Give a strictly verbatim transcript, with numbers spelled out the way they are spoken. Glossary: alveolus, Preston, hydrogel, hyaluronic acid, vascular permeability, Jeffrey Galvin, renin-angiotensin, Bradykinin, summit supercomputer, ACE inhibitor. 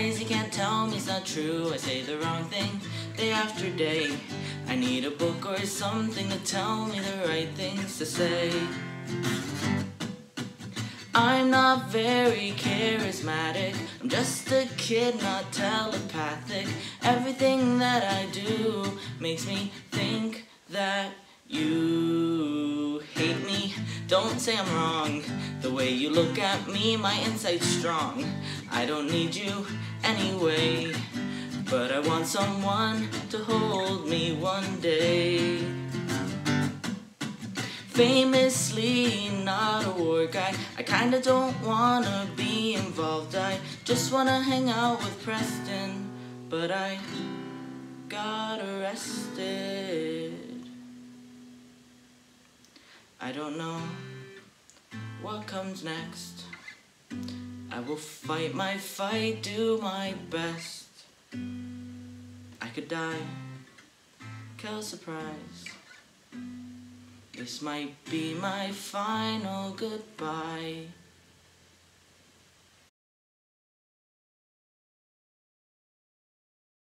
lies you can't tell me's not true. I say the wrong thing day after day. I need a book or something to tell me the right things to say. I'm not very charismatic, I'm just a kid, not telepathic. Everything that I do makes me think that you hate me. Don't say I'm wrong, the way you look at me, my inside's strong. I don't need you anyway, but I want someone to hold me one day. Famously not a war guy, I kinda don't wanna be involved. I just wanna hang out with Preston, but I got arrested. I don't know what comes next. I will fight my fight, do my best. I could die, kill surprise. This might be my final goodbye.